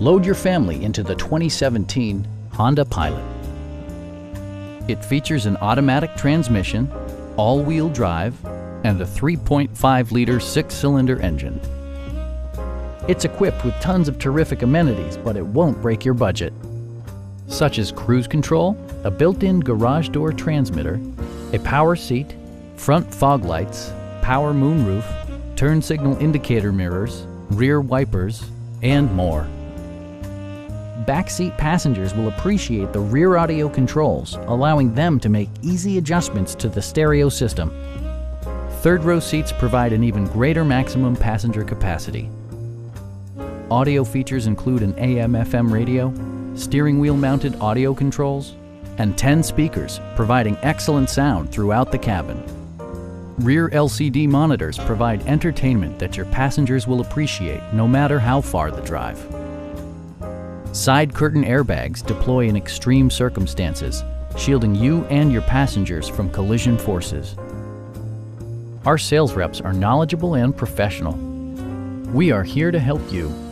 Load your family into the 2017 Honda Pilot. It features an automatic transmission, all-wheel drive, and a 3.5-liter six-cylinder engine. It's equipped with tons of terrific amenities, but it won't break your budget, such as cruise control, a built-in garage door transmitter, a power seat, front fog lights, power moonroof, turn signal indicator mirrors, rear wipers, and more. Backseat passengers will appreciate the rear audio controls, allowing them to make easy adjustments to the stereo system. Third-row seats provide an even greater maximum passenger capacity. Audio features include an AM/FM radio, steering wheel-mounted audio controls, and 10 speakers, providing excellent sound throughout the cabin. Rear LCD monitors provide entertainment that your passengers will appreciate no matter how far the drive. Side curtain airbags deploy in extreme circumstances, shielding you and your passengers from collision forces. Our sales reps are knowledgeable and professional. We are here to help you.